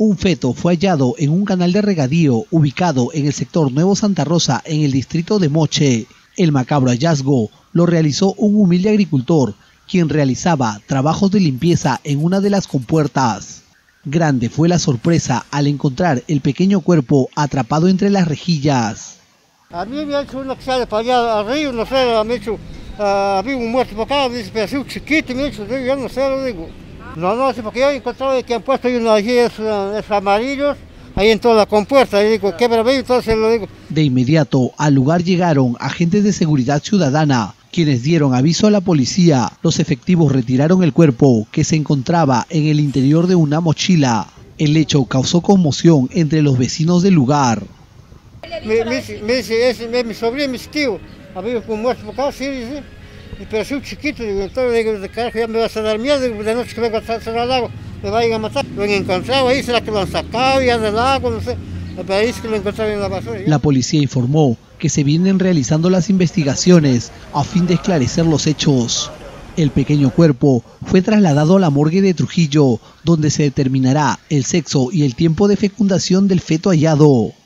Un feto fue hallado en un canal de regadío ubicado en el sector Nuevo Santa Rosa, en el distrito de Moche. El macabro hallazgo lo realizó un humilde agricultor, quien realizaba trabajos de limpieza en una de las compuertas. Grande fue la sorpresa al encontrar el pequeño cuerpo atrapado entre las rejillas. A mí me ha hecho una que sale para allá arriba, no sé, me ha hecho, había un muerto para acá, me dice, pero chiquito, me ha hecho, yo no sé, lo digo. No, sí, porque yo he encontrado que han puesto uno allí, es amarillos, ahí en toda la compuerta, y digo, qué bravío, entonces lo digo. De inmediato, al lugar llegaron agentes de seguridad ciudadana, quienes dieron aviso a la policía. Los efectivos retiraron el cuerpo, que se encontraba en el interior de una mochila. El hecho causó conmoción entre los vecinos del lugar. Me dice, es mi sobrino, mi tío, había un muerto por acá, sí, dice. Pero soy chiquito, digo, entonces digo, de carajo, ya me vas a dar miedo, digo, de noche que vengo a estar al lago, me vayan a matar. Lo han encontrado ahí, será que lo han sacado ya del lago, no sé, pero ahí es que lo encontraron en la basura. La policía informó que se vienen realizando las investigaciones a fin de esclarecer los hechos. El pequeño cuerpo fue trasladado a la morgue de Trujillo, donde se determinará el sexo y el tiempo de fecundación del feto hallado.